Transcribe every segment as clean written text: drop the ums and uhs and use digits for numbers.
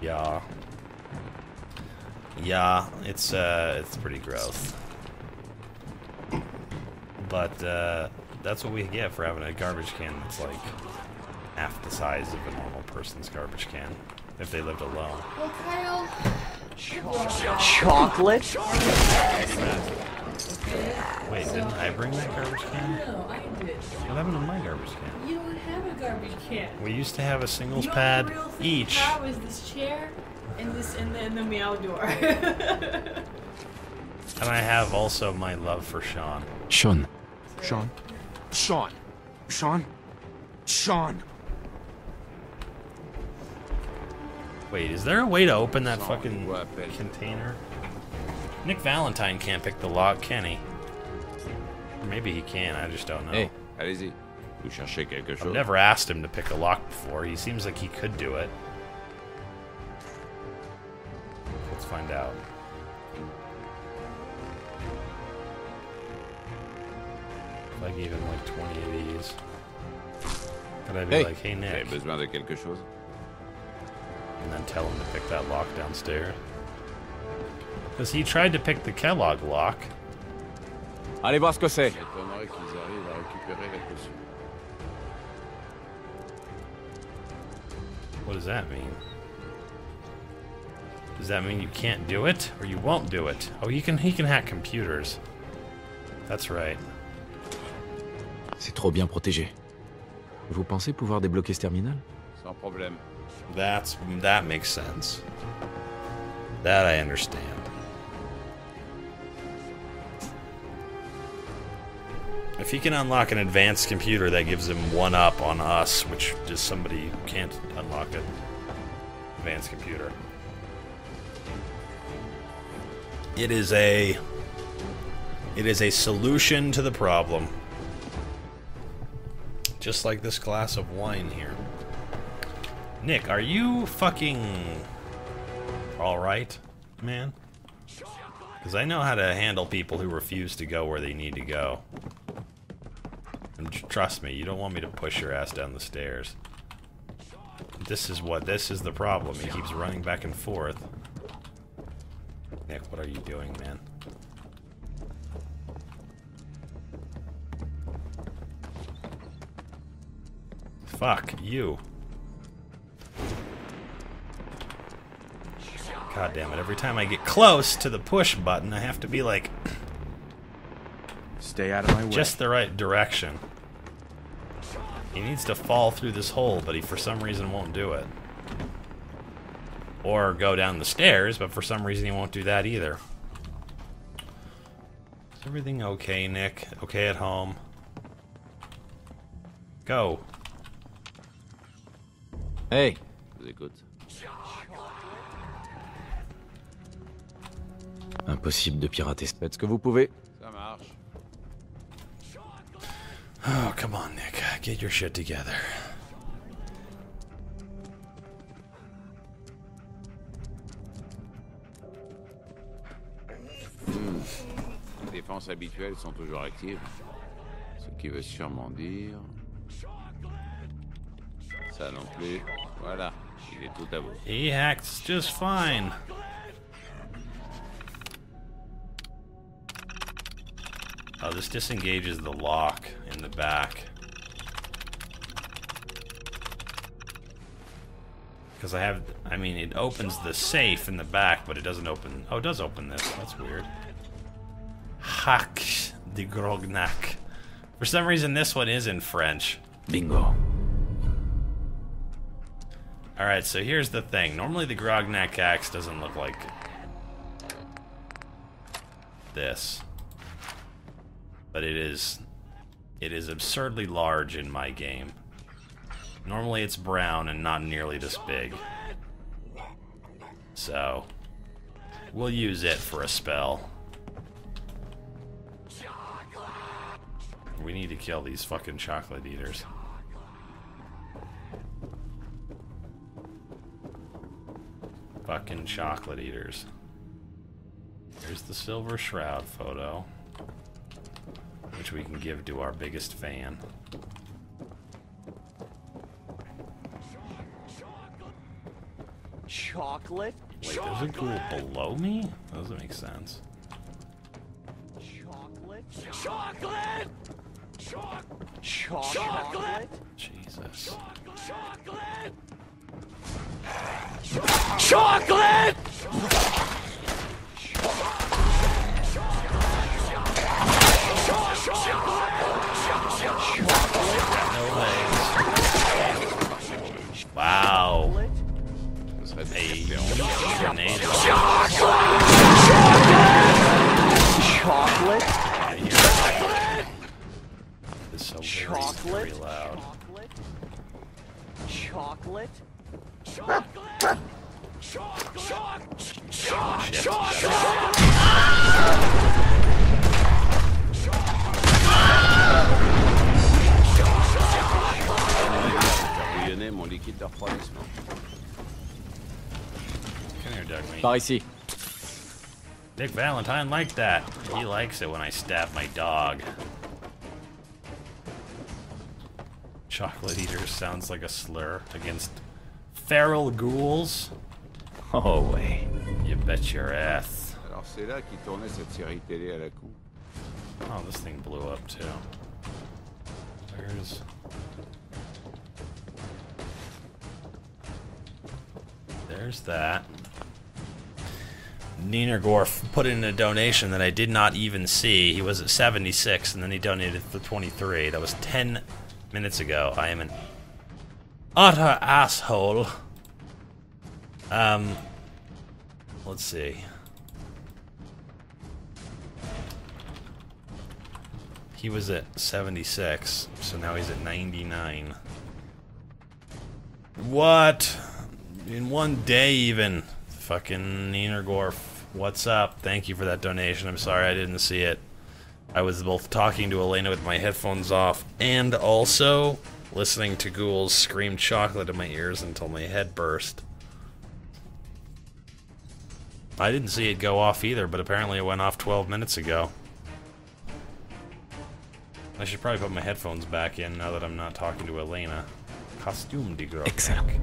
Yeah. Yeah, it's pretty gross. But that's what we get for having a garbage can that's like half the size of a normal person's garbage can if they lived alone. Well, Kyle. Chocolate? Wait, didn't I bring that garbage can? No, I did. What happened to my garbage can? You don't have a garbage can. We used to have a singles pad each. That was this chair and this and the meow door. And I have also my love for Sean. Sean. Sean. Sean. Sean. Sean. Wait, is there a way to open that fucking container? Nick Valentine can't pick the lock, can he? Or maybe he can, I just don't know. Hey, allez-y. I've never asked him to pick a lock before. He seems like he could do it. Let's find out. If I gave him like 20 of these, could I be like, hey Nick? And then tell him to pick that lock downstairs. Because he tried to pick the Kellogg lock. Allez voir ce que c'est. What does that mean? Does that mean you can't do it? Or you won't do it? Oh, he can hack computers. That's right. C'est trop bien protégé. Vous pensez pouvoir débloquer ce terminal? Sans problème. That makes sense. That I understand. If he can unlock an advanced computer, that gives him one up on us, which just somebody who can't unlock an advanced computer. It is a solution to the problem. Just like this glass of wine here. Nick, are you fucking alright, man? Because I know how to handle people who refuse to go where they need to go. And trust me, you don't want me to push your ass down the stairs. This is the problem. He keeps running back and forth. Nick, what are you doing, man? Fuck you. God damn it, every time I get close to the push button, I have to be like... Stay out of my way. Just the right direction. He needs to fall through this hole, but he for some reason won't do it. Or go down the stairs, but for some reason he won't do that either. Is everything okay, Nick? Okay at home? Go. Hey. Is it good? Impossible de pirater. Faites ce que vous pouvez. Ça marche. Oh, come on, Nick. Get your shit together. Les défenses habituelles sont toujours actives. Ce qui veut sûrement dire... Ça non plus. Voilà. Il est tout à vous. He hacks just fine. Oh, this disengages the lock in the back. Because it opens the safe in the back, but it doesn't open... Oh, it does open this. That's weird. Hack de Grognak. For some reason, this one is in French. Bingo. Alright, so here's the thing. Normally the Grognak axe doesn't look like... this. But it is absurdly large in my game. Normally it's brown and not nearly this big. So, we'll use it for a spell. We need to kill these fucking chocolate eaters. Fucking chocolate eaters. Here's the Silver Shroud photo, which we can give to our biggest fan. Chocolate? Wait, there's a ghoul below me? That doesn't make sense. Chocolate? Chocolate! Chocolate! Jesus. Chocolate! Chocolate! Wow. Hey, grenade. Chocolate! This is so very loud. Chocolate! Chocolate! Mon liquide de refroidissement. Come here, Doug. Par ici. Nick Valentine liked that. He likes it when I stab my dog. Chocolate eater sounds like a slur against feral ghouls. Oh way. You bet your ass. Oh, this thing blew up too. There's. There's that. Nienergorf put in a donation that I did not even see. He was at 76 and then he donated for 23. That was 10 minutes ago. I am an utter asshole. Let's see. He was at 76, so now he's at 99. What? In one day, even. Fucking Nienergorf, what's up? Thank you for that donation. I'm sorry I didn't see it. I was both talking to Elena with my headphones off and also listening to ghouls scream chocolate in my ears until my head burst. I didn't see it go off either, but apparently it went off 12 minutes ago. I should probably put my headphones back in now that I'm not talking to Elena. Costume de Grognak. Exactly.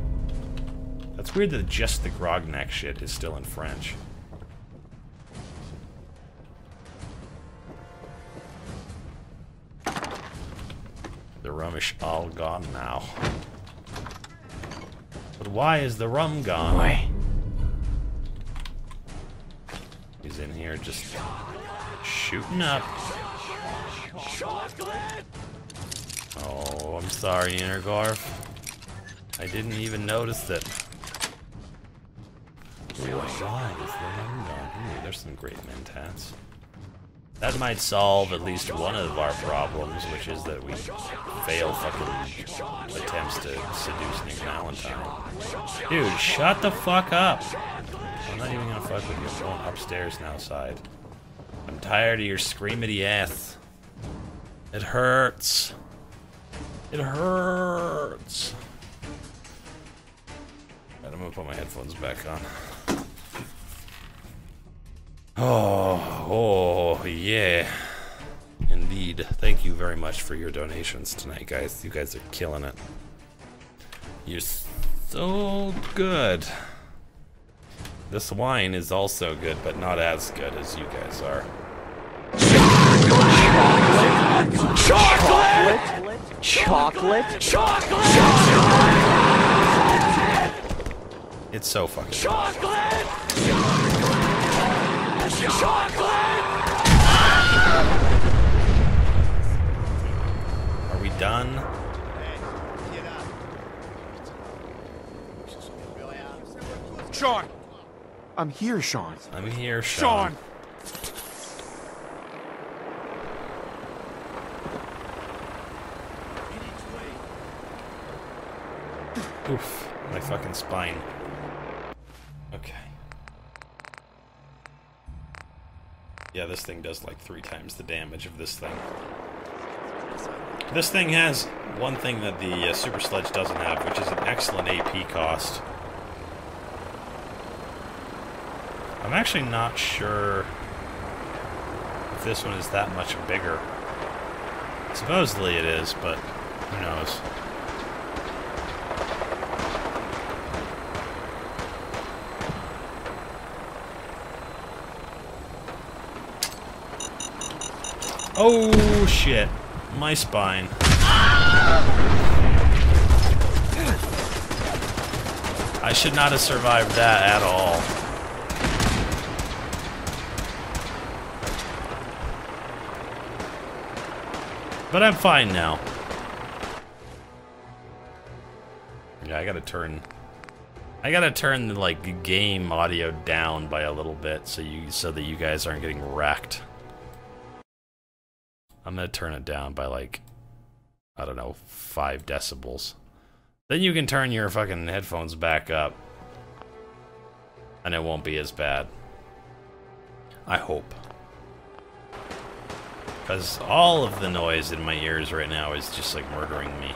That's weird that just the Grognak shit is still in French. The rum is all gone now. But why is the rum gone? Why? He's in here just shooting up. Oh, I'm sorry, Nienergorf. I didn't even notice that. Ooh, there's some great mentats. That might solve at least one of our problems, which is that we fail fucking attempts to seduce Nick Valentine. Dude, shut the fuck up! I'm not even gonna fuck with you. I'm going upstairs and outside. I'm tired of your screamity ass. It hurts. It hurts. Right, I'm gonna put my headphones back on. Oh, oh, yeah. Indeed. Thank you very much for your donations tonight, guys. You guys are killing it. You're so good. This wine is also good, but not as good as you guys are. Chocolate! Chocolate! Chocolate! Chocolate! Chocolate! It's so fucking chocolate! Chocolate! Are we done? Sean! I'm here, Sean. I'm here, Sean. Oof, my fucking spine. Okay. Yeah, this thing does like 3 times the damage of this thing. This thing has one thing that the Super Sledge doesn't have, which is an excellent AP cost. I'm actually not sure if this one is that much bigger. Supposedly it is, but who knows. Oh shit, my spine. I should not have survived that at all. But I'm fine now. Yeah, I gotta turn the like game audio down by a little bit so that you guys aren't getting wrecked. I'm gonna turn it down by like, I don't know, 5 decibels. Then you can turn your fucking headphones back up. And it won't be as bad. I hope. Because all of the noise in my ears right now is just like murdering me.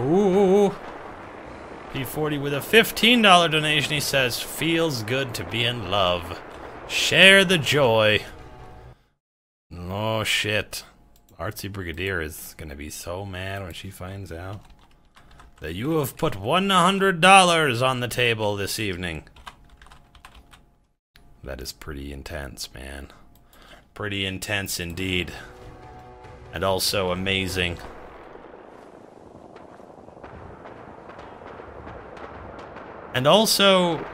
Ooh, P40 with a $15 donation, he says, feels good to be in love. Share the joy. Oh shit. Artsy Brigadier is gonna be so mad when she finds out that you have put $100 on the table this evening. That is pretty intense, man. Pretty intense indeed. And also amazing. And also,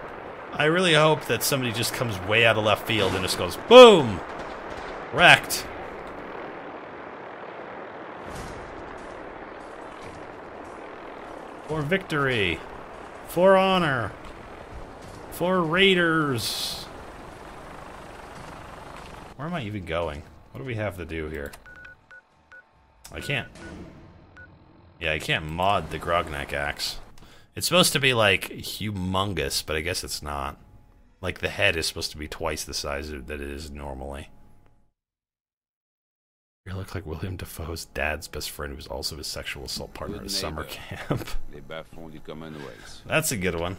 I really hope that somebody just comes way out of left field and just goes, boom! Wrecked. For victory. For honor. For Raiders. Where am I even going? What do we have to do here? I can't. Yeah, I can't mod the Grognak axe. It's supposed to be, like, humongous, but I guess it's not. Like, the head is supposed to be twice the size that it is normally. You look like William Defoe's dad's best friend, who was also his sexual assault partner at summer camp. That's a good one.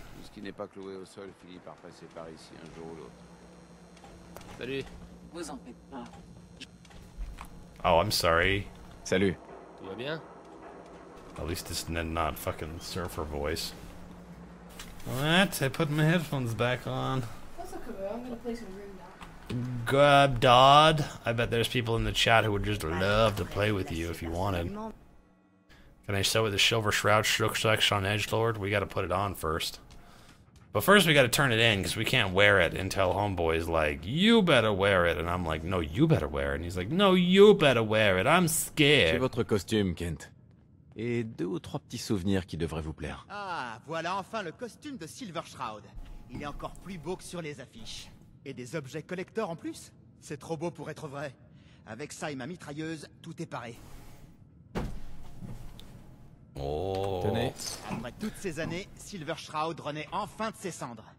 Oh, I'm sorry. Salut. At least it's not fucking surfer voice. What? I put my headphones back on. That's okay, I'm gonna play some Grognak. Grab Dodd. I bet there's people in the chat who would just love to play with you if you wanted. Can I show with the Silver Shroud on Edgelord? We gotta put it on first. But first we gotta turn it in, because we can't wear it until Homeboy's like, you better wear it. And I'm like, no, you better wear it. And he's like, no, you better wear it. I'm scared. Votre costume, Kent. Et 2 ou 3 petits souvenirs qui devraient vous plaire. Ah, voilà enfin le costume de Silver Shroud. Il est encore plus beau que sur les affiches. Et des objets collecteurs en plus. C'est trop beau pour être vrai. Avec ça et ma mitrailleuse, tout est paré. Oh. Tenez. Après toutes ces années, Silver Shroud renaît enfin de ses cendres.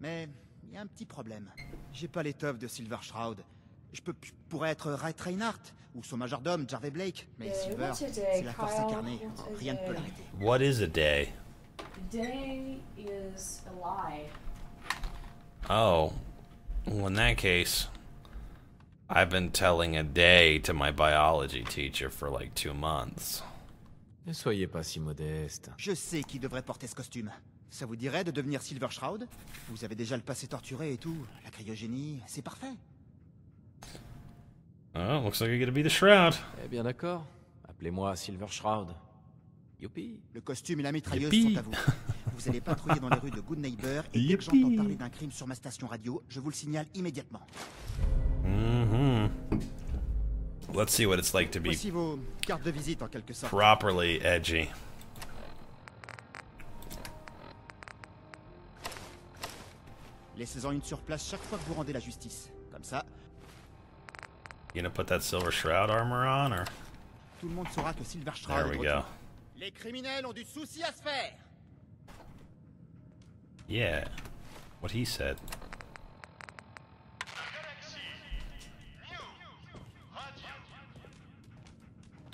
Mais il y a un petit problème. J'ai pas l'étoffe de Silver Shroud. Je pourrais être Ray Reinhardt ou son majordome Jarvey Blake, mais Silver, c'est la force incarnée. Rien ne peut l'arrêter. What is a day? Day is a lie. Oh, well, in that case, I've been telling a day to my biology teacher for like 2 months. Ne soyez pas si modeste. Je sais qui devrait porter ce costume. Ça vous dirait de devenir Silver Shroud? Vous avez déjà le passé torturé et tout. La cryogénie, c'est parfait. Oh, looks like you're gonna be the Shroud. Eh bien d'accord. Appelez-moi Silver Shroud. Youpi. Le costume et la mitrailleuse sont à vous. Vous allez patrouiller dans les rues de Good Neighbor et dès que j'entends parler d'un crime sur ma station radio, je vous le signale immédiatement. Mm-hmm. Let's see what it's like to be properly edgy. Laissez-en une sur place chaque fois que vous rendez la justice. Comme ça. You gonna put that Silver Shroud armor on, or? There we go. Yeah, what he said.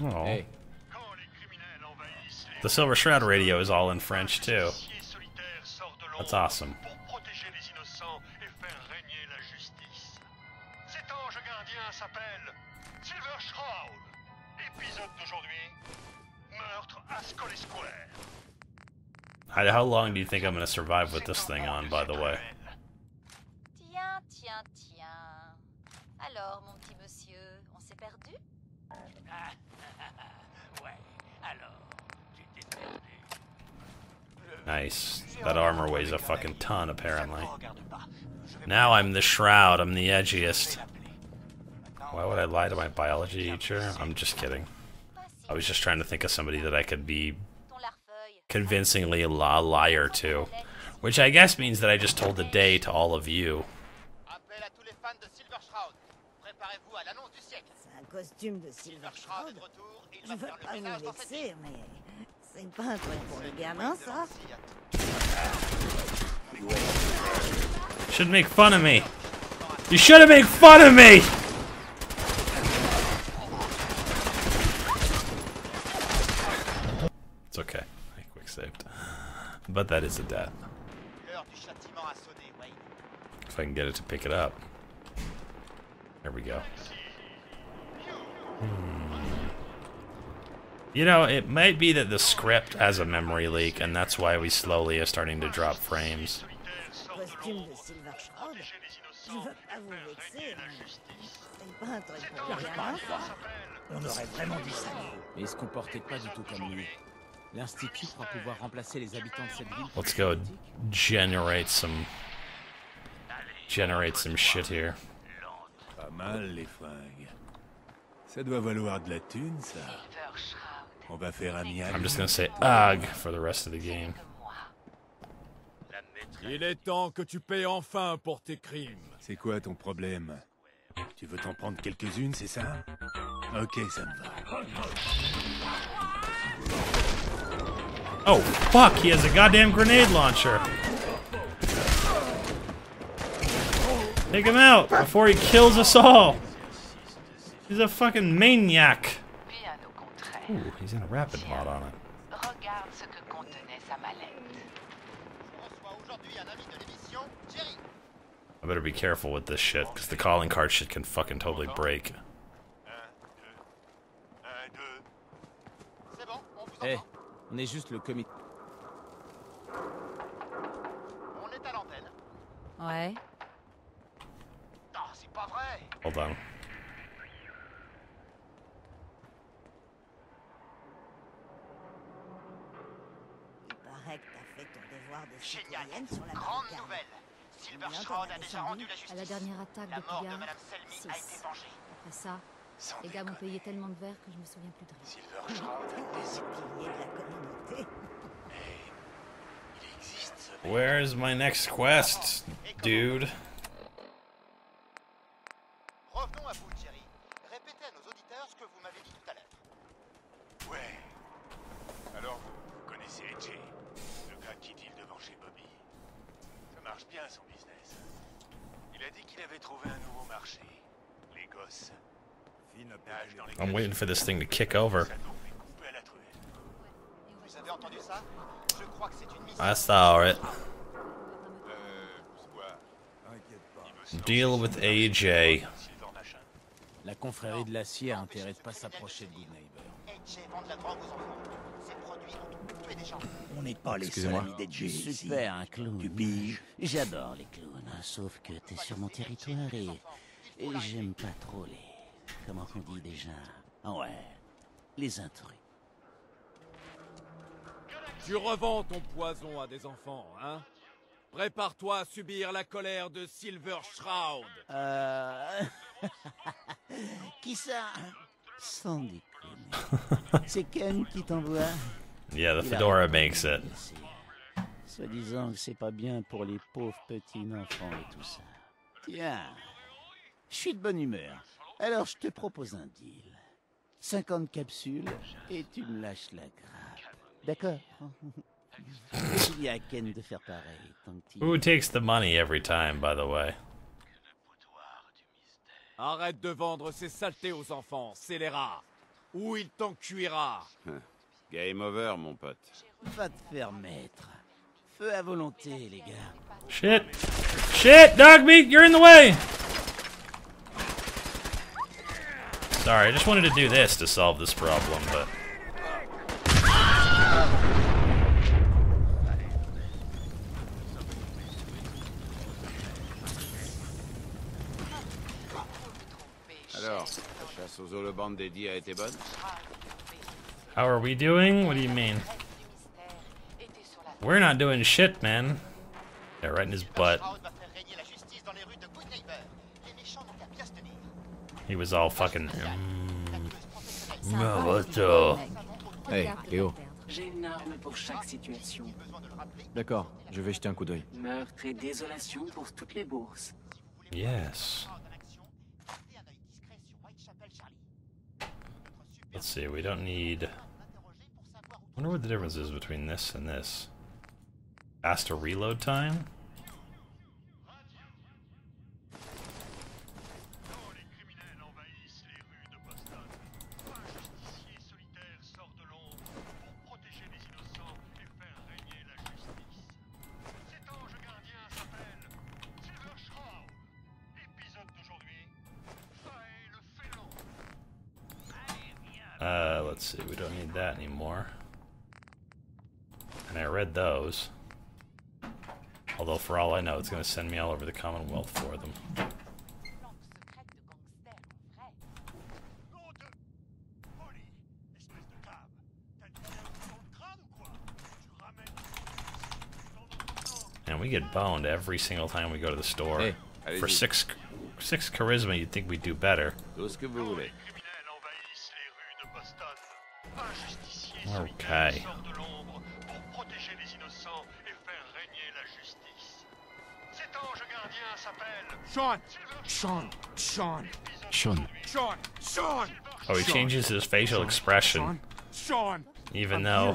Oh. Hey. The Silver Shroud radio is all in French too. That's awesome. How long do you think I'm gonna survive with this thing on, by the way? Alors, mon petit monsieur, on s'est perdu? Nice. That armor weighs a fucking ton, apparently. Now I'm the Shroud, I'm the edgiest. Why would I lie to my biology teacher? I'm just kidding. I was just trying to think of somebody that I could be convincingly a liar to. Which I guess means that I just told the day to all of you. Should make fun of me. You should have made fun of me. It's okay. I quick saved. But that is a death. If I can get it to pick it up. There we go. You know, it might be that the script has a memory leak, and that's why we slowly are starting to drop frames. Let's go generate some shit here. I'm just gonna say ugh for the rest of the game. Il est temps que tu payes enfin pour tes crimes. C'est quoi ton problème? Tu veux t'en prendre quelques-unes, c'est ça? Ok, ça me va. Oh fuck, he has a goddamn grenade launcher. Take him out before he kills us all. He's a fucking maniac. Ooh, he's in a rapid mod on it. I better be careful with this shit, because the calling card shit can fucking totally break. Hey, on est juste le comité. Ouais. Hold on. Génial. Grande nouvelle. Silver Shroud a déjà rendu la justice. À la dernière attaque de mort de Madame Selmy a été vengée. Après ça, les gars m'ont payé tellement de verres que je me souviens plus de rien. Silver Shroud a désoublié de la communauté. Il existe ce... Where's my next quest, dude? Revenons à vous, Jerry. Répétez à nos auditeurs ce que vous m'avez dit tout à l'heure. Ouais. Alors, vous connaissez Edgy? Qui deal devant chez Bobby. Ça marche bien son business. Il a dit qu'il avait trouvé un nouveau marché. Les gosses. I'm waiting for this thing to kick over. Vous avez entendu ça? Je crois que c'est une mission. I saw it. Deal with AJ. La confrérie de l'acier a intérêt de pas s'approcher de Good Neighbor. AJ vend de la drogue aux enfants. On n'est pas les seuls amis d'Edgy ici. Super, un clown. Tu piges? J'adore les clowns, sauf que t'es sur mon territoire et j'aime pas trop les... Comment on dit déjà? Ouais, les intrus. Tu revends ton poison à des enfants, hein? Prépare-toi à subir la colère de Silver Shroud. Qui ça? Sans déconner. C'est Ken qui t'envoie? Yeah, the fedora makes it. Soit disant que c'est pas bien pour les pauvres petits enfants et tout ça. Tiens, je suis de bonne humeur. Alors je te propose un deal. 50 capsules et tu me lâches la grappe. D'accord? Il y a Ken de faire pareil. Ton petit... Who takes the money every time, by the way? Arrête de vendre ces saletés aux enfants, scélérats. Ou il t'en cuira. Game over, mon pote. Va te faire mettre. Feu à volonté, les gars. Shit. Shit, Dogmeat, you're in the way! Sorry, I just wanted to do this to solve this problem, but... So the bande dédiée a été bonne. How are we doing? What do you mean? We're not doing shit, man. Yeah, right in his butt. He was all fucking. Hey, Léo. J'ai une arme pour chaque situation. D'accord, je vais jeter un coup d'œil. Meurtre et désolation pour toutes les bourses. Yes. Let's see, we don't need... I wonder what the difference is between this and this. Faster reload time? Let's see, we don't need that anymore. And I read those. Although, for all I know, it's going to send me all over the Commonwealth for them. And we get boned every single time we go to the store. Hey, for six charisma, you'd think we'd do better. Okay. Sean. Oh, he changes his facial expression. Even though.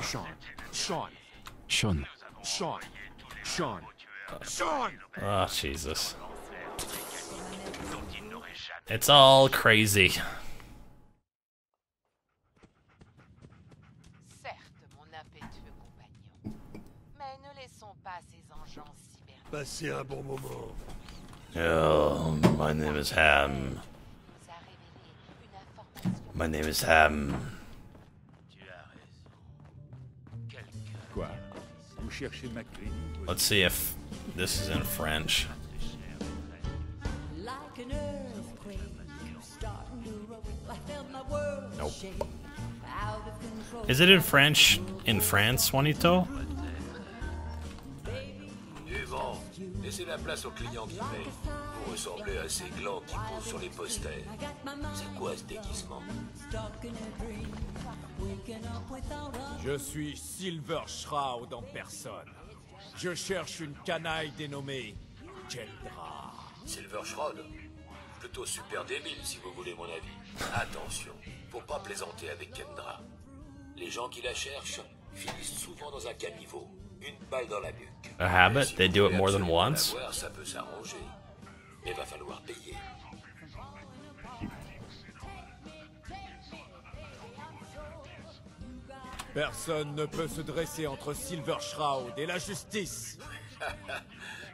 Sean. Oh, Jesus. It's all crazy. Oh, my name is Ham. Let's see if this is in French. Nope. Is it in French in France, Juanito? Laissez la place aux clients qui payent. Vous ressemblez à ces glands qui posent sur les posters. C'est quoi ce déguisement? Je suis Silver Shroud en personne. Je cherche une canaille dénommée Kendra. Silver Shroud? Plutôt super débile si vous voulez mon avis. Attention, faut pas plaisanter avec Kendra. Les gens qui la cherchent finissent souvent dans un caniveau. A habit? They do it more than once? Personne ne peut se dresser entre Silver Shroud et la justice.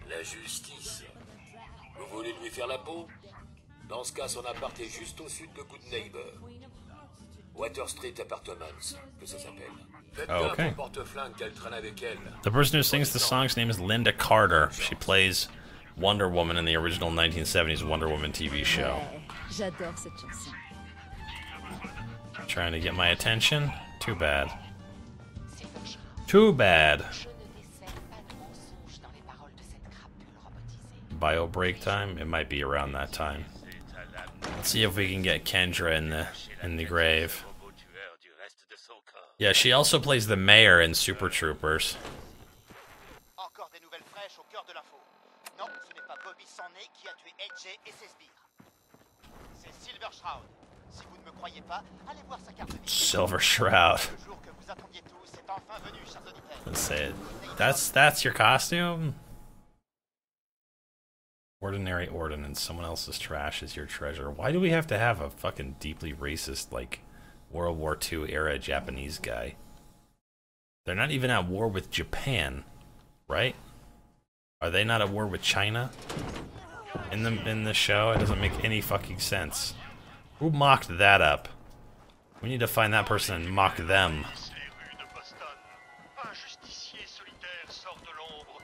La justice. Vous voulez lui faire la peau? Dans ce cas, son appart est juste au sud de Good Neighbor. Water Street Apartments, que ça s'appelle. Oh, okay. The person who sings the song's name is Linda Carter. She plays Wonder Woman in the original 1970s Wonder Woman TV show. Trying to get my attention? Too bad. Too bad. Bio break time? It might be around that time. Let's see if we can get Kendra in the grave. Yeah, she also plays the mayor in Super Troopers. Silver Shroud. Let's say it. That's your costume? Ordinary ordinance. Someone else's trash is your treasure. Why do we have to have a fucking deeply racist, like, World War II era Japanese guy? They're not even at war with Japan, right? Are they not at war with China? In the show, it doesn't make any fucking sense. Who mocked that up? We need to find that person and mock them.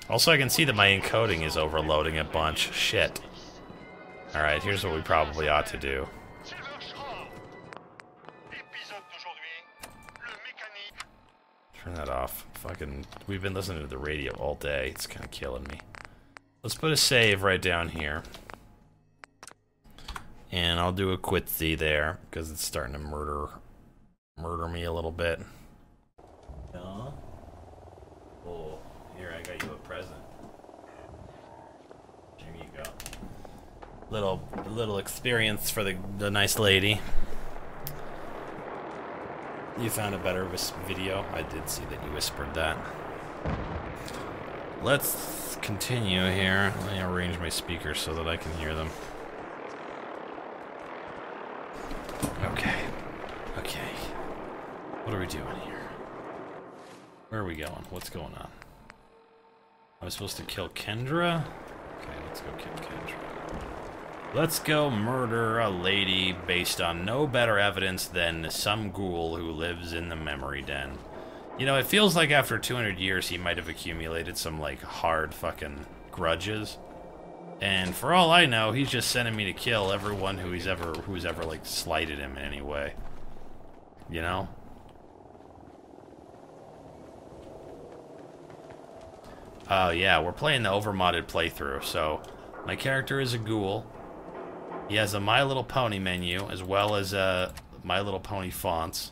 Also, I can see that my encoding is overloading a bunch. Shit. Alright, here's what we probably ought to do. Turn that off. Fucking, we've been listening to the radio all day. It's kind of killing me. Let's put a save right down here. And I'll do a quitsy there, because it's starting to murder me a little bit. No. Oh, here, I got you a present. Here you go. Little experience for the nice lady. You found a better video. I did see that you whispered that. Let's continue here. Let me arrange my speakers so that I can hear them. Okay. Okay. What are we doing here? Where are we going? What's going on? I'm supposed to kill Kendra? Okay, let's go kill Kendra. Let's go murder a lady based on no better evidence than some ghoul who lives in the memory den. You know, it feels like after 200 years he might have accumulated some, like, hard fucking grudges. And for all I know, he's just sending me to kill everyone who he's ever, like, slighted him in any way. You know? Oh, yeah, we're playing the overmodded playthrough, so my character is a ghoul. He has a My Little Pony menu, as well as My Little Pony fonts.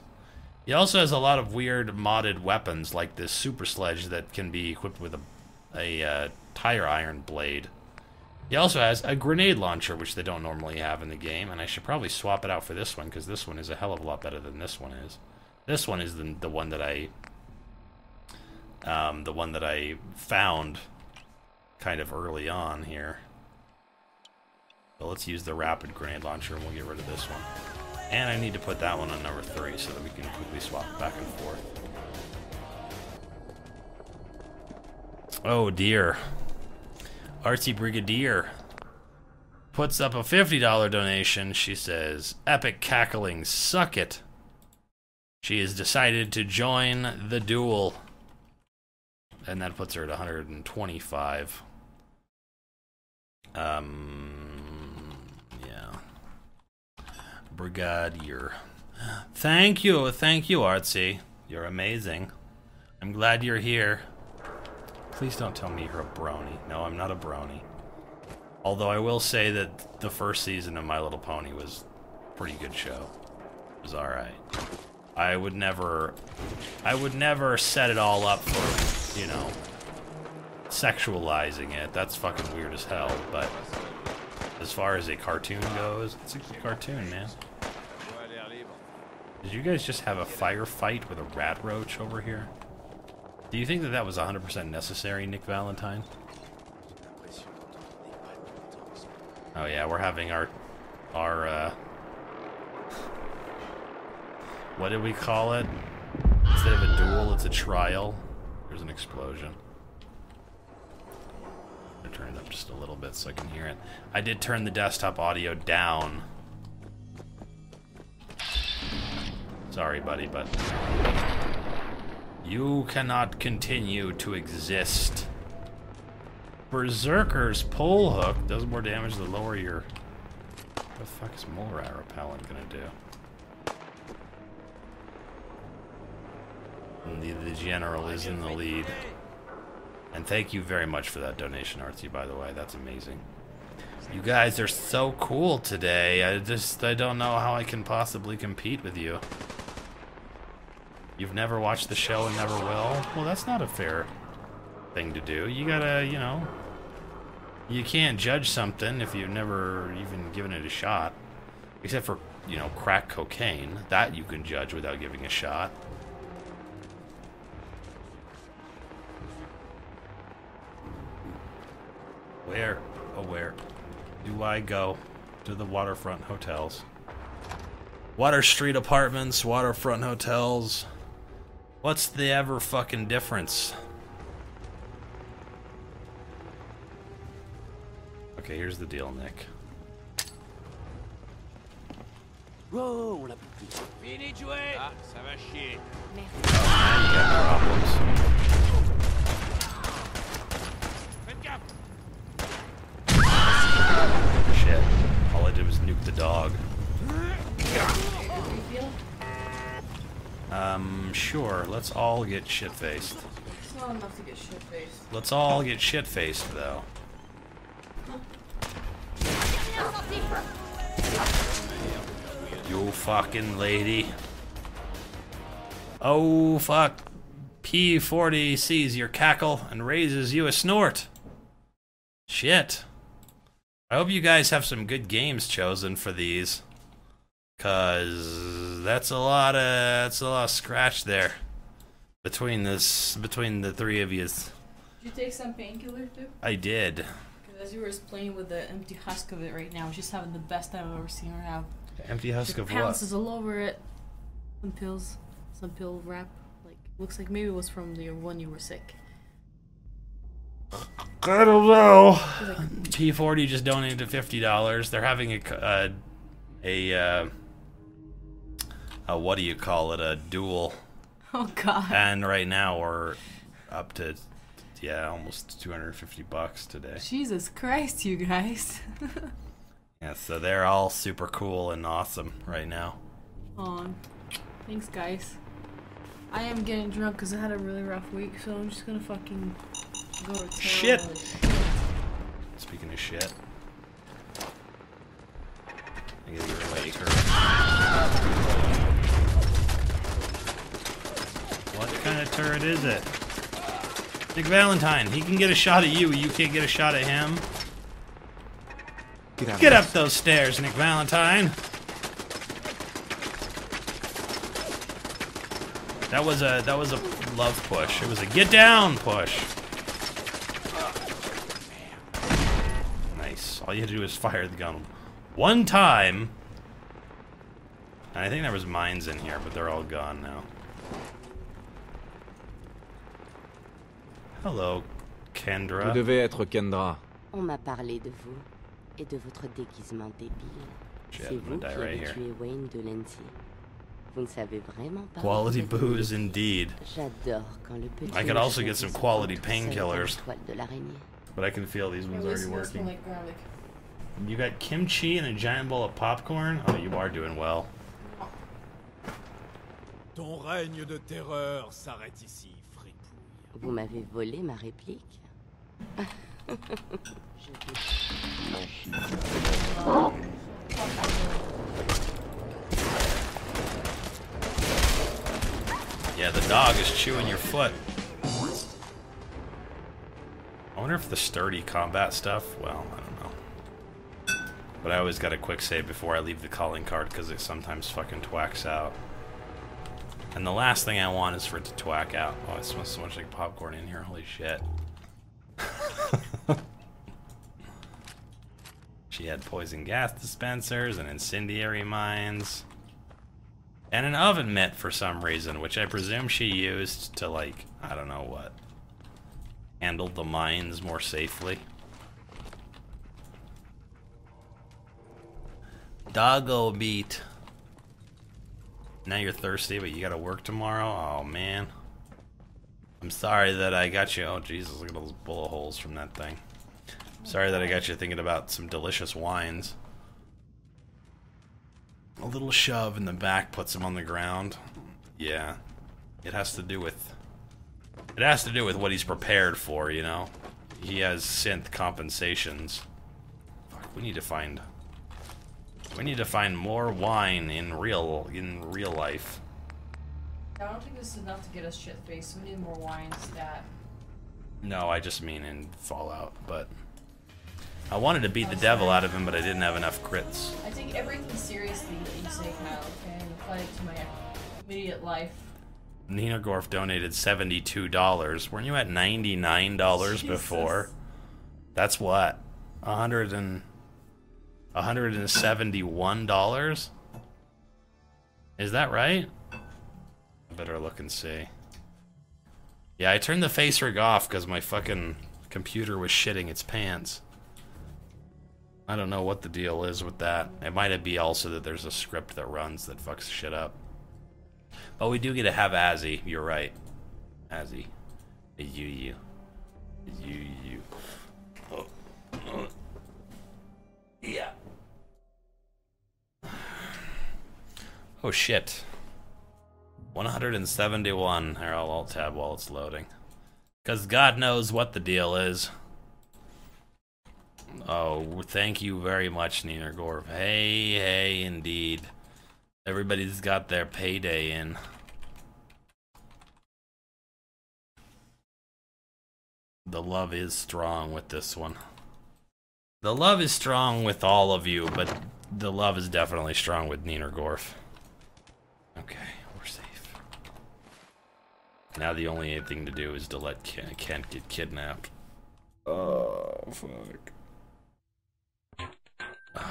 He also has a lot of weird modded weapons, like this Super Sledge that can be equipped with a tire iron blade. He also has a grenade launcher, which they don't normally have in the game, and I should probably swap it out for this one, because this one is a hell of a lot better than this one is. This one is the one that I found kind of early on here. But let's use the Rapid Grenade Launcher, and we'll get rid of this one. And I need to put that one on number 3, so that we can quickly swap back and forth. Oh dear. Artsy Brigadier puts up a $50 donation. She says, "Epic cackling, suck it." She has decided to join the duel. And that puts her at 125. Yeah. Brigadier. Thank you, Artsy. You're amazing. I'm glad you're here. Please don't tell me you're a brony. No, I'm not a brony. Although I will say that the first season of My Little Pony was a pretty good show. It was alright. I would never set it all up for, you know, sexualizing it. That's fucking weird as hell, but as far as a cartoon goes, it's a cartoon, man. Did you guys just have a firefight with a rat roach over here? Do you think that that was 100% necessary, Nick Valentine? Oh yeah, we're having our what did we call it? Instead of a duel, it's a trial. There's an explosion. I turned it up just a little bit so I can hear it. I did turn the desktop audio down. Sorry, buddy, but you cannot continue to exist. Berserker's Pole Hook does more damage the lower your... What the fuck is Mole Rat Repellent gonna do? And the general is in the lead. And thank you very much for that donation, Artsy, by the way. That's amazing. You guys are so cool today. I don't know how I can possibly compete with you. You've never watched the show and never will? Well, that's not a fair thing to do. You gotta, you know... You can't judge something if you've never even given it a shot. Except for, you know, crack cocaine. That you can judge without giving a shot. Where, oh where, do I go to the waterfront hotels? Water Street Apartments, waterfront hotels... What's the ever fucking difference? Okay, here's the deal, Nick. Whoa! Finish way. Ah, ça va chier. Problems. Shit! All I did was nuke the dog. Sure, let's all get shit-faced. It's not enough to get shit-faced. Let's all get shit-faced, though. You fucking lady. Oh, fuck. P40 sees your cackle and raises you a snort. Shit. I hope you guys have some good games chosen for these. 'Cause that's a lot of scratch there. Between the three of you. Did you take some painkiller too? I did. As you were playing with the empty husk of it right now, she's having the best I've ever seen her have. Empty husk of what? Pounces all over it. Some pills, some pill wrap. Like looks like maybe it was from the one you were sick. I don't know. P40 just donated $50. They're having a what do you call it? A duel. Oh God. And right now we're up to. Yeah, almost $250 today. Jesus Christ, you guys. Yeah, so they're all super cool and awesome right now. Aw, thanks guys. I am getting drunk because I had a really rough week, so I'm just gonna fucking go to town. Shit! Speaking of shit. I gotta get away from her. What kind of turret is it? Nick Valentine, he can get a shot at you, you can't get a shot at him. Get up those stairs, Nick Valentine! That was a love push. It was a get down push. Nice. All you had to do was fire the gun one time. And I think there was mines in here, but they're all gone now. Hello, Kendra. Vous devez être Kendra. On m'a parlé de vous et de votre déguisement débile. C'est vous qui avez tué Wayne de Lindsay. Vous ne savez vraiment pas. Quality booze indeed. J'adore quand le petit. I could also get some quality painkillers. But I can feel these ones already working. Like you got kimchi and a giant bowl of popcorn. Oh, you are doing well. Ton règne de terreur s'arrête ici. Vous m'avez volé ma réplique. Yeah, the dog is chewing your foot. I wonder if the sturdy combat stuff, well, I don't know. But I always got a quick save before I leave the calling card because it sometimes fucking twacks out. And the last thing I want is for it to twack out. Oh, it smells so much like popcorn in here. Holy shit. She had poison gas dispensers and incendiary mines. And an oven mitt for some reason, which I presume she used to, like, I don't know what. Handle the mines more safely. Doggo meat. Now you're thirsty, but you gotta work tomorrow? Oh, man. I'm sorry that I got you... Oh, Jesus, look at those bullet holes from that thing. I'm sorry that I got you thinking about some delicious wines. A little shove in the back puts him on the ground. Yeah. It has to do with... It has to do with what he's prepared for, you know? He has synth compensations. Fuck, we need to find... We need to find more wine in real life. I don't think this is enough to get us shit-faced. We need more wine stat. No, I just mean in Fallout, but... I wanted to beat the devil out of him, but I didn't have enough crits. I take everything seriously that you say, Kyle, okay? And apply it to my immediate life. Nienergorf donated $72. Weren't you at $99 Jesus. Before? That's what? $171? Is that right? I better look and see. Yeah, I turned the face rig off because my fucking computer was shitting its pants. I don't know what the deal is with that. It might be also that there's a script that runs that fucks shit up. But we do get to have Azzy, you're right. Azzy. You. Oh. Yeah. Oh shit. 171. Here, I'll alt tab while it's loading. Because God knows what the deal is. Oh, thank you very much, Nienergorf. Hey, hey, indeed. Everybody's got their payday in. The love is strong with this one. The love is strong with all of you, but the love is definitely strong with Nienergorf. Okay, we're safe. Now the only thing to do is to let Kent get kidnapped. Oh, fuck. I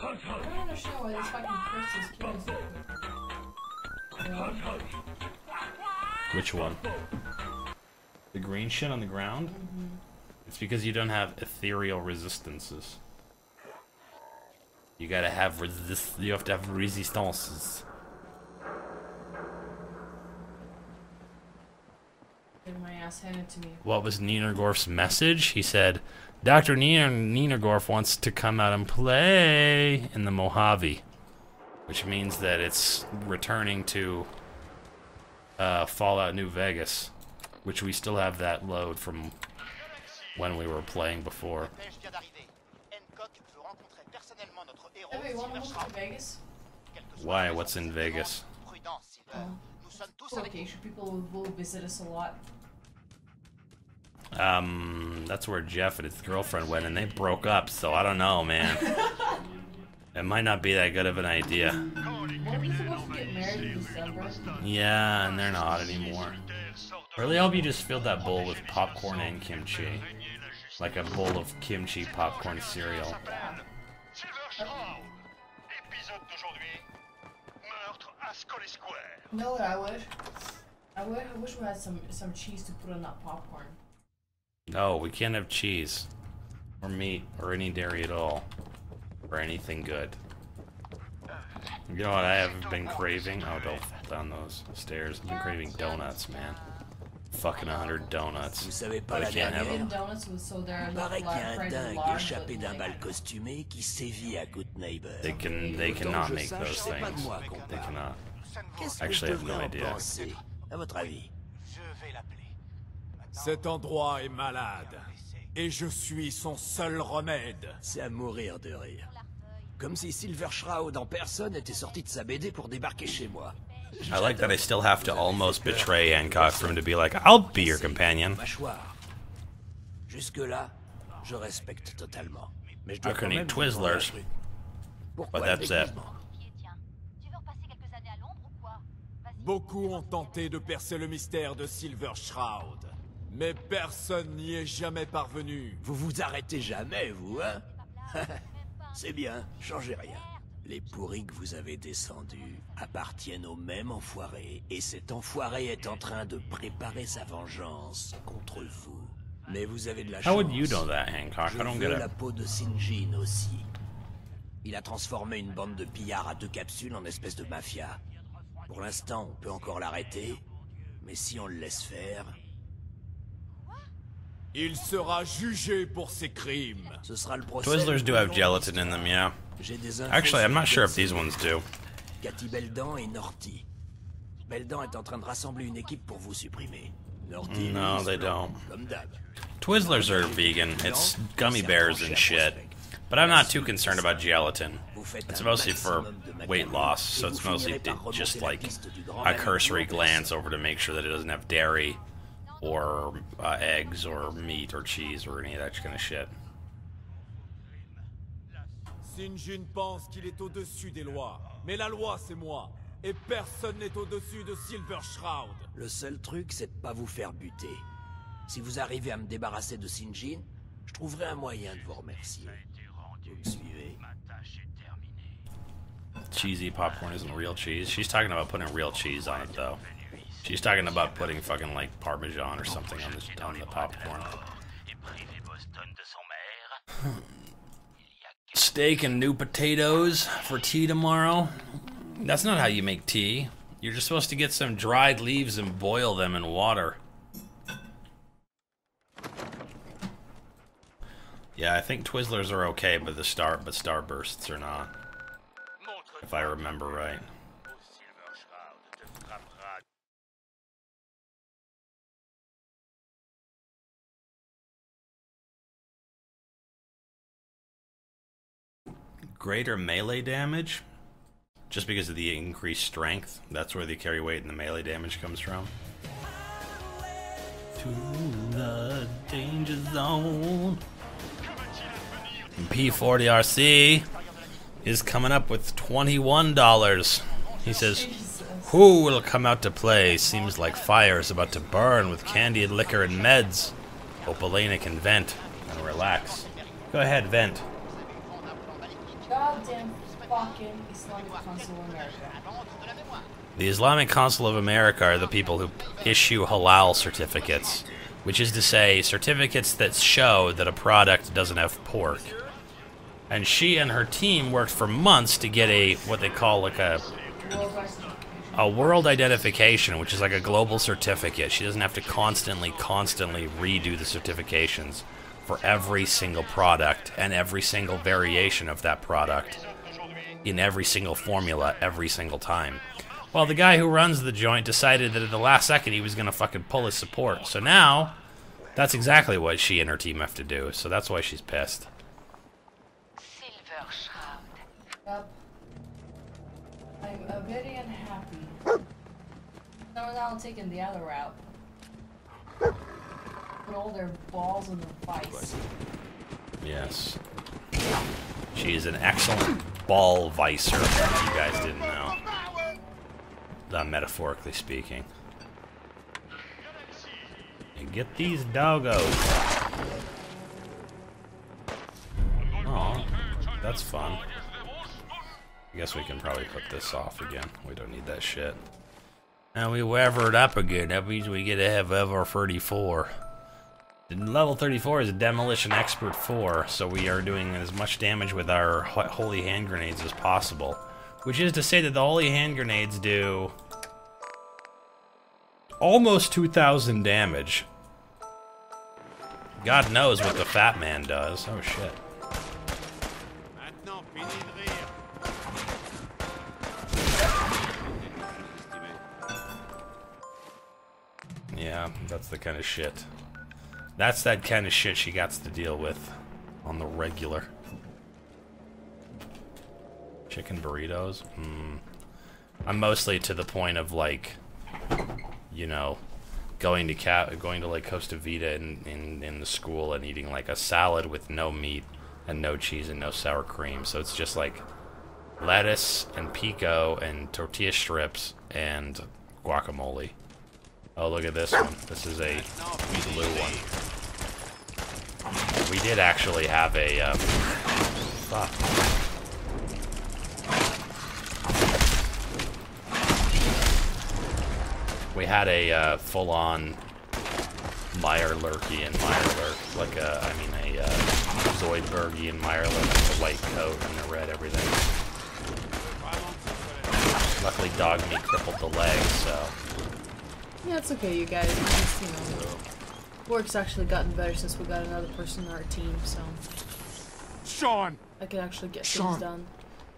don't understand why this fucking person is. Which one? The green shit on the ground? Mm-hmm. It's because you don't have ethereal resistances. You gotta have you have to have resistances. Get my ass handed to me. What was Nienergorf's message? He said, Dr. Nienergorf wants to come out and play in the Mojave, which means that it's returning to Fallout New Vegas, which we still have that load from when we were playing before. Why? What's in Vegas? Vacation. People will visit us a lot. That's where Jeff and his girlfriend went, and they broke up, so I don't know, man. It might not be that good of an idea. Weren't we supposed to get married in December? Yeah, and they're not anymore. Really hope you just filled that bowl with popcorn and kimchi. Like a bowl of kimchi popcorn cereal. No, I wish we had some cheese to put on that popcorn. No, we can't have cheese. Or meat, or any dairy at all. Or anything good. You know what I have been craving? Oh, don't fall down those stairs. I've been craving donuts, man. Fucking 100 donuts. Vous savez pas la dernière. Paraît qu'il y a un dingue échappé d'un bal costumé qui sévit à Good Neighbor. They cannot make those things. They cannot. Actually, I have no idea. À votre avis? Cet endroit est malade, et je suis son seul remède. C'est à mourir de rire. Comme si Silver Shroud en personne était sorti de sa BD pour débarquer chez moi. I like that I still have to almost betray Hancock for him to be like, I'll be your companion. I can eat Twizzlers, but that's it. Beaucoup ont tenté de percer le mystère de Silver Shroud, mais personne n'y est jamais parvenu. Vous vous arrêtez jamais, vous, hein? C'est bien, changez rien. Les pourris que vous avez descendus appartiennent au même enfoiré, et cet enfoiré est en train de préparer sa vengeance contre vous. Mais vous avez de la chance. How would you know that, Hancock? I don't get it. La peau de Sinjin aussi. Il a transformé une bande de pillards à deux capsules en espèce de mafia. Pour l'instant, on peut encore l'arrêter, mais si on le laisse faire... Il sera jugé pour ses crimes. Ce sera le procès. Twizzlers do have gelatin in them, yeah. Actually, I'm not sure if these ones do. Cathy Beldan et Norty. Beldan est en train de rassembler une équipe pour vous supprimer. No, they don't. Twizzlers are vegan. It's gummy bears and shit. But I'm not too concerned about gelatin. It's mostly for weight loss, so it's mostly just like a cursory glance over to make sure that it doesn't have dairy or eggs or meat or cheese or any of that kind of shit. Sinjin pense qu'il est au-dessus des lois, mais la loi c'est moi, et personne n'est au-dessus de Silver Shroud. Le seul truc c'est de pas vous faire buter. Si vous arrivez à me débarrasser de Sinjin, je trouverai un moyen de vous remercier. Vous me suivez? Cheesy popcorn isn't real cheese. She's talking about putting real cheese on it though. She's talking about putting fucking like Parmesan or something on the popcorn. Steak and new potatoes for tea tomorrow. That's not how you make tea. You're just supposed to get some dried leaves and boil them in water. Yeah, I think Twizzlers are okay, but Starbursts are not. If I remember right. greater melee damage just because of the increased strength. That's where the carry weight and the melee damage comes from. To the danger zone. P40RC is coming up with $21. He says, who will come out to play? Seems like fire is about to burn with candy and liquor and meds. Hope Elena can vent and relax. Go ahead, vent. Goddamn fucking Islamic Council of America. The Islamic Council of America are the people who issue halal certificates, which is to say, certificates that show that a product doesn't have pork. And she and her team worked for months to get a, what they call like a world identification, which is like a global certificate. She doesn't have to constantly redo the certifications for every single product and every single variation of that product in every single formula every single time. Well, the guy who runs the joint decided that at the last second he was going to fucking pull his support. So now, that's exactly what she and her team have to do. So that's why she's pissed. Silver Shroud. Yep. I'm very unhappy. So now I'm taking the other route. Put all their balls in the vice. Yes. She's an excellent ball vicer, if you guys didn't know. Metaphorically speaking. And get these doggos. Oh, that's fun. I guess we can probably put this off again. We don't need that shit. Now we lever it up again. That means we get to have level 34. And level 34 is a Demolition Expert 4, so we are doing as much damage with our Holy Hand Grenades as possible. Which is to say that the Holy Hand Grenades do almost 2,000 damage. God knows what the Fat Man does. Oh shit. Yeah, that's the kind of shit. That's that kind of shit she gots to deal with on the regular. Chicken burritos? I'm mostly to the point of, like, you know, going to like Costa Vida in the school and eating like a salad with no meat and no cheese and no sour cream. So it's just like lettuce and pico and tortilla strips and guacamole. Oh, look at this one. This is a blue one. We did actually have a We had a full-on Mirelurky and Mirelurk, like a, Zoidbergy and Mirelurk with a white coat and the red everything. Luckily, dog meat crippled the leg, so... Yeah, it's okay, you guys. Just, you know, work's actually gotten better since we got another person on our team, so... Sean! I can actually get things done.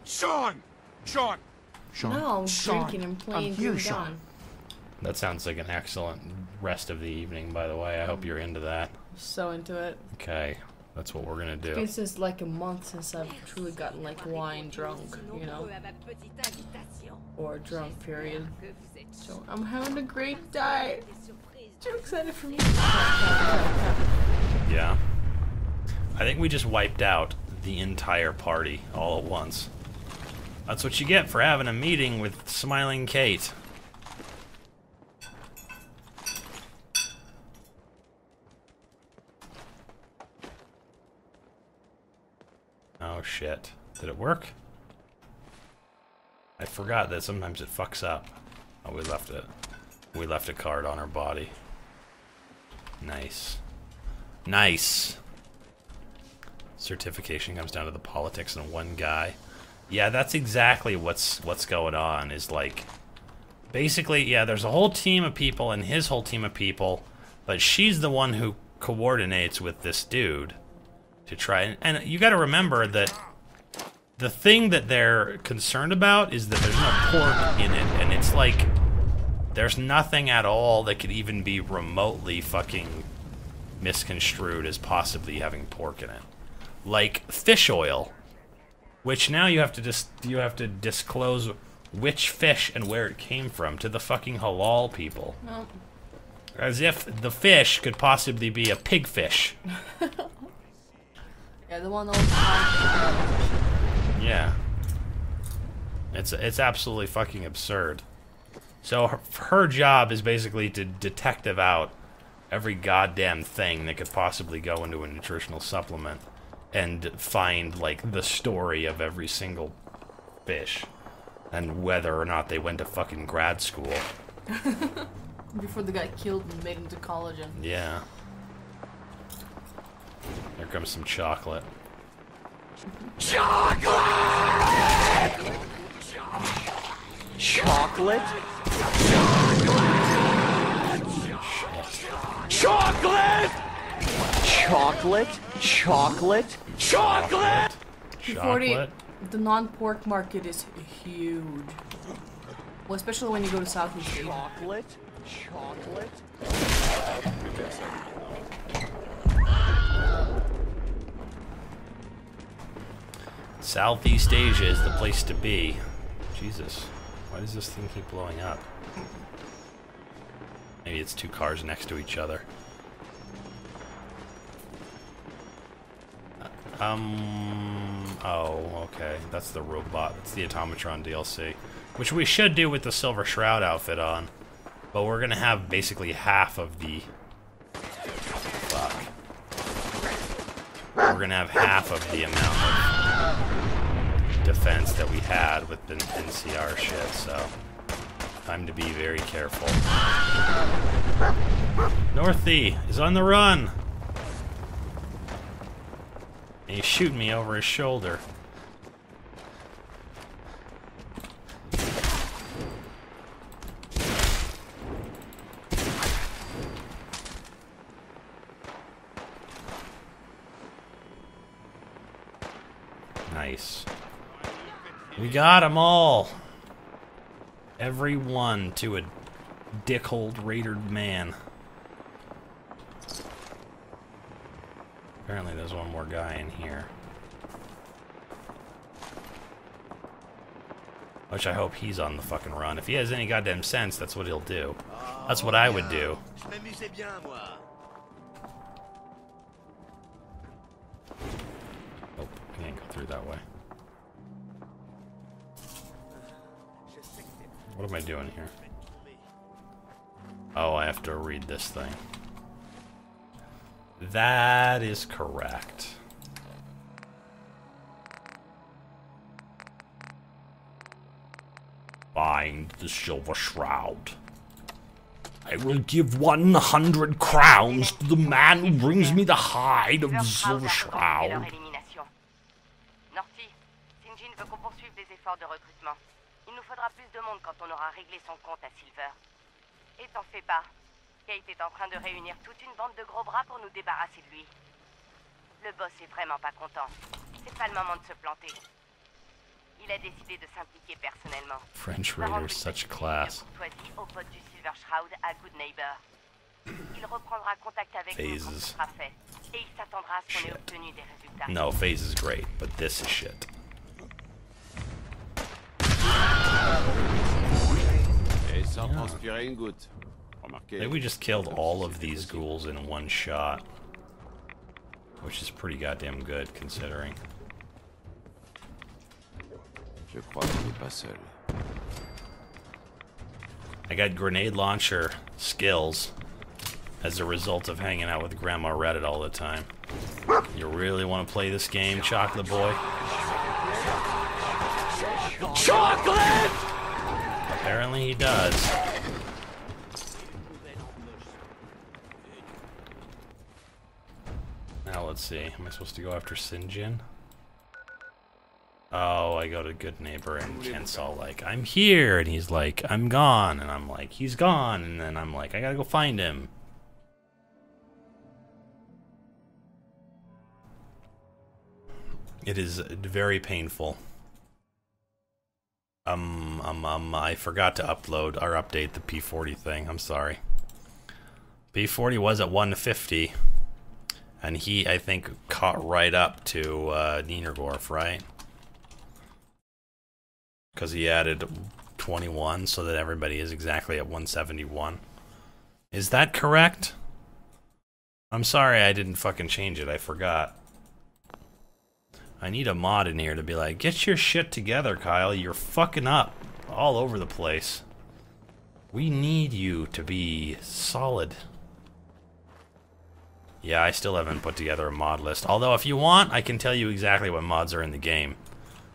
Sean! Sean! Sean! No, I'm drinking and playing Sean. That sounds like an excellent rest of the evening, by the way. I hope you're into that. So into it. Okay, that's what we're gonna do. This is like a month since I've truly gotten like wine drunk, you know? Or drunk, period. So I'm having a great day. Too excited for me. Yeah. I think we just wiped out the entire party all at once. That's what you get for having a meeting with Smiling Kate. Oh shit. Did it work? I forgot that sometimes it fucks up. Oh, we left a card on her body. Nice. Nice! Certification comes down to the politics and one guy. Yeah, that's exactly what's going on, is like... Basically, yeah, there's a whole team of people and his whole team of people, but she's the one who coordinates with this dude. To try and you got to remember that the thing that they're concerned about is that there's no pork in it, and it's like there's nothing at all that could even be remotely fucking misconstrued as possibly having pork in it. Like fish oil Which now you have to disclose which fish and where it came from to the fucking halal people. Nope. As if the fish could possibly be a pig fish. Yeah, the one that was... Yeah. It's absolutely fucking absurd. So her job is basically to detective out every goddamn thing that could possibly go into a nutritional supplement and find, like, the story of every single fish and whether or not they went to fucking grad school. Before they got killed and made into collagen. Yeah. Here comes some chocolate. Chocolate! Chocolate? Chocolate! Chocolate! Chocolate! Chocolate! Chocolate. The non-pork market is huge. Well, especially when you go to Southeast Asia. Chocolate? Chocolate? Southeast Asia is the place to be. Jesus. Why does this thing keep blowing up? Maybe it's two cars next to each other. Oh, okay. That's the robot. It's the Automatron DLC. Which we should do with the Silver Shroud outfit on. But we're gonna have basically half of the... Fuck. We're gonna have half of the amount of defense that we had with the NCR shit, so... Time to be very careful. Northy is on the run! And he's shooting me over his shoulder. Nice. We got them all! Every one to a dickhold raidered man. Apparently there's one more guy in here. Which I hope he's on the fucking run. If he has any goddamn sense, that's what he'll do. That's what I would do. Oh, I can't go through that way. What am I doing here? Oh, I have to read this thing. That is correct. Find the Silver Shroud. I will give 100 crowns to the man who brings me the hide of the Silver Shroud. French raiders, such class. Phases. Shit. No, Phase is great, but this is shit. Yeah. Maybe we just killed all of these ghouls in one shot, which is pretty goddamn good considering. I got grenade launcher skills as a result of hanging out with Grandma Reddit all the time. You really want to play this game, Chocolate Boy? Chocolate! Apparently he does. Now let's see, am I supposed to go after Sinjin? Oh, I go to Good Neighbor and Kent's all like, I'm here! And he's like, I'm gone! And I'm like, he's gone! And then I'm like, I gotta go find him. It is very painful. I forgot to upload or update the P40 thing, I'm sorry. P40 was at 150. And he, I think, caught right up to Nienergorf, right? because he added 21 so that everybody is exactly at 171. Is that correct? I'm sorry I didn't fucking change it, I forgot. I need a mod in here to be like, get your shit together, Kyle, you're fucking up all over the place. We need you to be solid. Yeah, I still haven't put together a mod list. Although, if you want, I can tell you exactly what mods are in the game.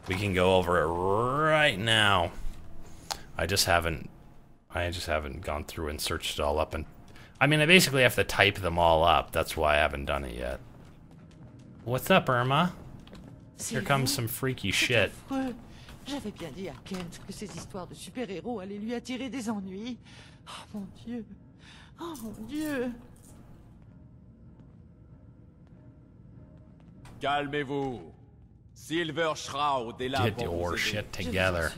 We can go over it right now. I just haven't gone through and searched it all up. And I mean, I basically have to type them all up. That's why I haven't done it yet. What's up, Irma? Here comes some freaky shit. J'avais bien dit à Kent que ces histoires de super-héros allaient lui attirer des ennuis. Oh mon Dieu. Oh mon Dieu. Calmez-vous. Silver Shroud est là. Get your shit together.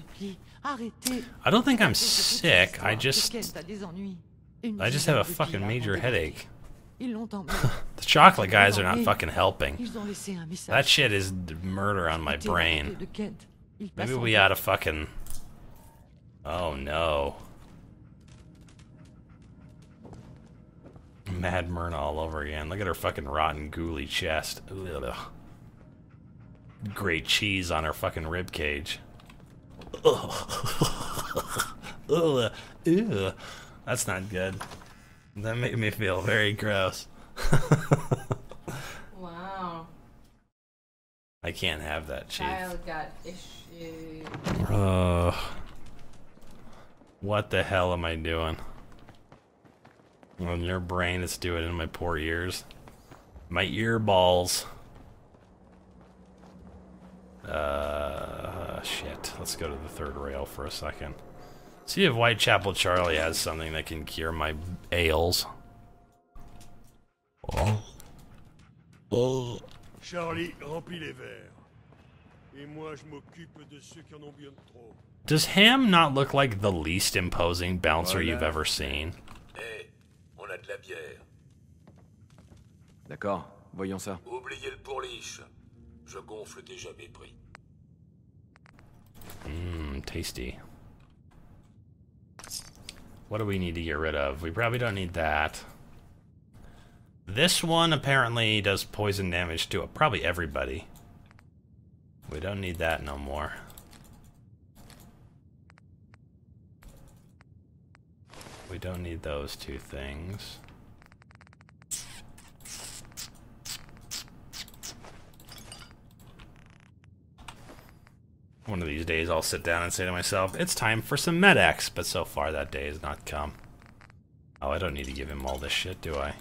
I don't think I'm sick. I just have a fucking major headache. The chocolate guys are not fucking helping. That shit is murder on my brain. Maybe we ought to fucking... Oh no. Mad Myrna all over again. Look at her fucking rotten, ghouly chest. Ugh. Great cheese on her fucking rib cage. Ugh. Ugh. Ugh. That's not good. That made me feel very gross. Wow. I can't have that, Chief. Kyle got issues. What the hell am I doing? On your brain, it's doing it in my poor ears. My ear balls. Shit. Let's go to the third rail for a second. See if Whitechapel Charlie has something that can cure my ails. Oh. Oh. Charlie, remplis les verres. Et moi, je m'occupe de ceux qui en ont bien trop. Does Ham not look like the least imposing bouncer you've ever seen? Hey, on a de la bière. D'accord, voyons ça. Oubliez le pourliche. Je gonfle déjà mes prix. Mmm, tasty. What do we need to get rid of? We probably don't need that. This one apparently does poison damage to probably everybody. We don't need that no more. We don't need those two things. One of these days I'll sit down and say to myself, it's time for some Med-X, but so far that day has not come. Oh, I don't need to give him all this shit, do I?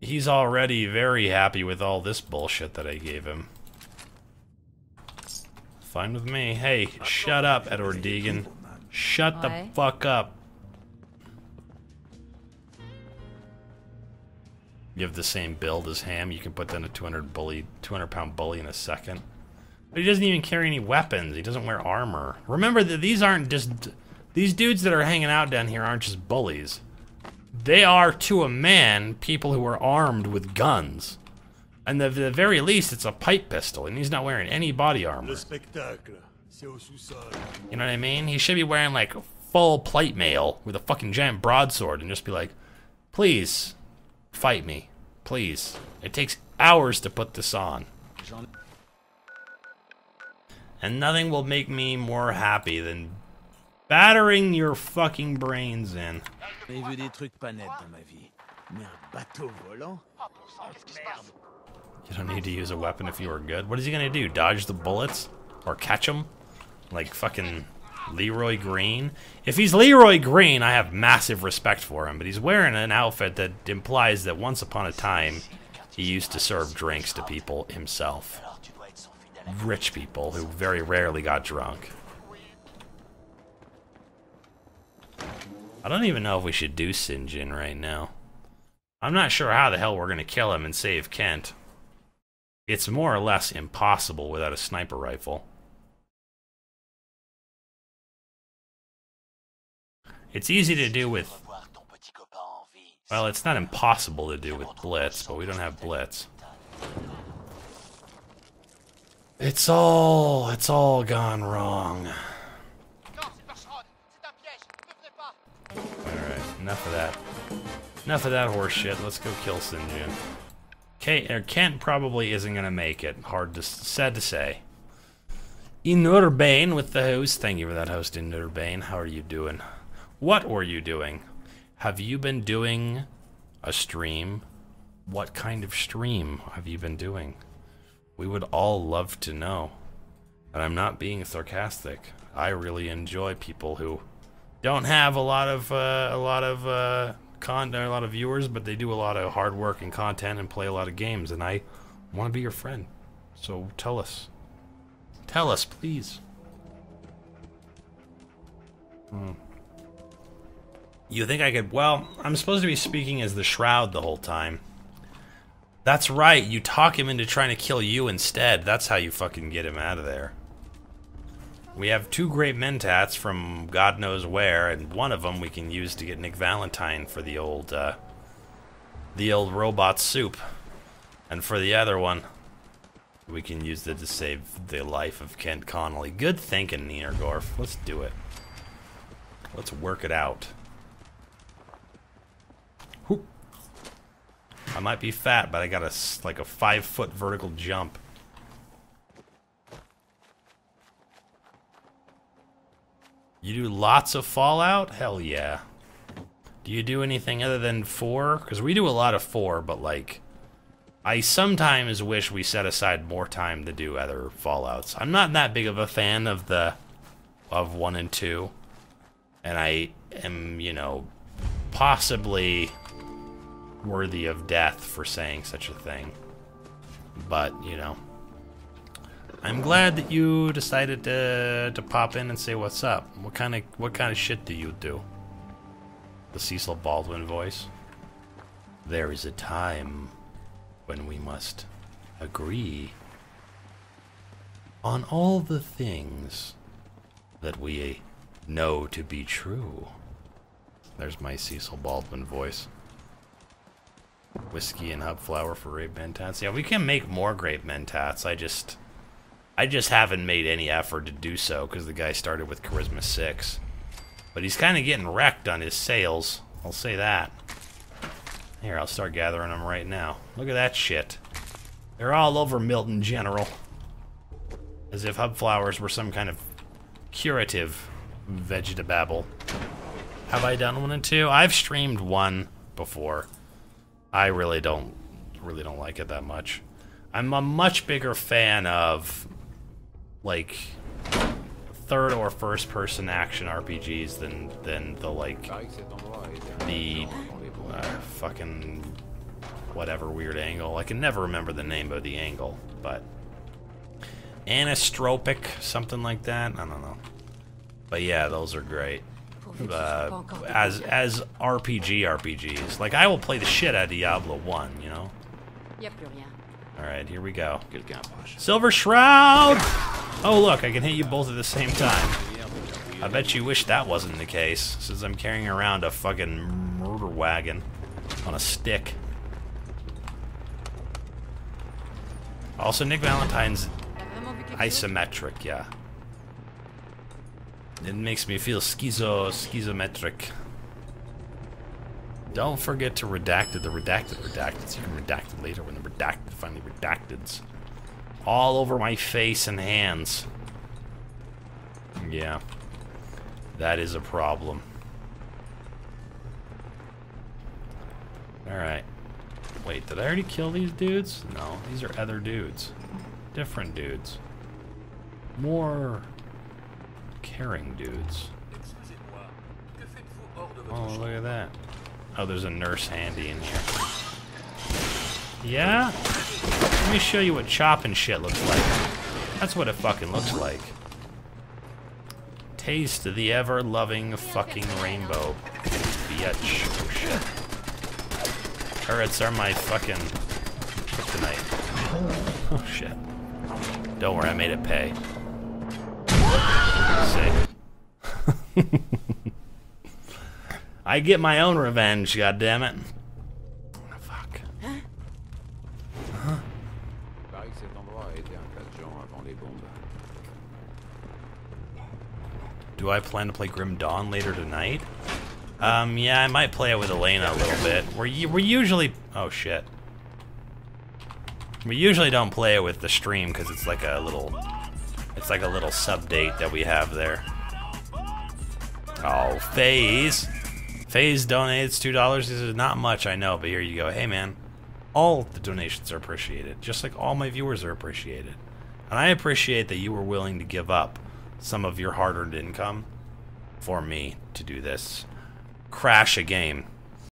He's already very happy with all this bullshit that I gave him. Fine with me. Hey, shut up, Edward Deegan. Shut the fuck up. You have the same build as Ham, you can put down a 200 pound bully in a second. But he doesn't even carry any weapons. He doesn't wear armor. Remember that these aren't just... These dudes that are hanging out down here aren't just bullies. They are, to a man, people who are armed with guns. And at the very least, it's a pipe pistol, and he's not wearing any body armor. You know what I mean? He should be wearing, like, full plate mail with a fucking giant broadsword and just be like, please, fight me. Please. It takes hours to put this on. And nothing will make me more happy than battering your fucking brains in. You don't need to use a weapon if you are good. What is he gonna do? Dodge the bullets? Or catch them? Like fucking Leroy Green? If he's Leroy Green, I have massive respect for him, but he's wearing an outfit that implies that once upon a time he used to serve drinks to people himself. Rich people who very rarely got drunk. I don't even know if we should do Sinjin right now. I'm not sure how the hell we're gonna kill him and save Kent. It's more or less impossible without a sniper rifle. It's easy to do with... Well, it's not impossible to do with Blitz, but we don't have Blitz. It's all gone wrong. Alright, enough of that. Enough of that horse shit. Let's go kill Sinjin. Kent probably isn't gonna make it. Sad to say. Inurbane with the host. Thank you for that host, Inurbane. How are you doing? What were you doing? Have you been doing a stream? What kind of stream have you been doing? We would all love to know. And I'm not being sarcastic. I really enjoy people who don't have a lot of viewers, but they do a lot of hard work and content and play a lot of games, and I want to be your friend. So tell us. Tell us, please. You think I could... Well, I'm supposed to be speaking as the Shroud the whole time. That's right, you talk him into trying to kill you instead. That's how you fucking get him out of there. We have two Grape Mentats from God knows where, and one of them we can use to get Nick Valentine for the old robot soup. And for the other one, we can use it to save the life of Kent Connolly. Good thinking, Nienergorf. Let's do it. Let's work it out. I might be fat, but I got like a 5-foot vertical jump. You do lots of Fallout? Hell yeah. Do you do anything other than 4? Because we do a lot of 4, but like... I sometimes wish we set aside more time to do other Fallouts. I'm not that big of a fan of of 1 and 2. And I am, you know, possibly... worthy of death for saying such a thing. But, you know, I'm glad that you decided to pop in and say what's up. What kind of shit do you do? The Cecil Baldwin voice. There is a time when we must agree on all the things that we know to be true. There's my Cecil Baldwin voice. Whiskey and Hubflower for Grape Mentats. Yeah, we can make more Grape Mentats. I just haven't made any effort to do so because the guy started with Charisma 6. But he's kind of getting wrecked on his sales. I'll say that. Here, I'll start gathering them right now. Look at that shit. They're all over Milton General. As if Hubflowers were some kind of curative vegetababble. Have I done 1 and 2? I've streamed 1 before. I really don't like it that much. I'm a much bigger fan of like third or first person action RPGs than the like fucking whatever weird angle. I can never remember the name of the angle, but anisotropic, something like that. I don't know. But yeah, those are great. As RPGs. Like, I will play the shit out of Diablo 1, you know? Alright, here we go. Silver Shroud! Oh, look, I can hit you both at the same time. I bet you wish that wasn't the case, since I'm carrying around a fucking murder wagon on a stick. Also, Nick Valentine's isometric, yeah. It makes me feel schizometric. Don't forget to redacted the redacteds. You can redact it later when the redacted finally redacteds. All over my face and hands. Yeah. That is a problem. Alright. Wait, did I already kill these dudes? No, these are other dudes. Different dudes. More... caring dudes. Oh, look at that. Oh, there's a nurse handy in here. Yeah? Let me show you what chopping shit looks like. That's what it fucking looks like. Taste of the ever-loving fucking rainbow. Bitch. Oh, shit. Turrets are my fucking kryptonite. Oh, shit. Don't worry, I made it pay. I get my own revenge, goddammit. Fuck. Huh? que cet endroit a été un cadre avant les bombes. Do I plan to play Grim Dawn later tonight? Yeah, I might play it with Elena a little bit. We're usually... Oh, shit. We usually don't play it with the stream, because it's like a little... It's like a little sub-date that we have there. Oh, FaZe! FaZe donates $2. This is not much, I know, but here you go. Hey, man. All the donations are appreciated, just like all my viewers are appreciated. And I appreciate that you were willing to give up some of your hard-earned income for me to do this. Crash a game.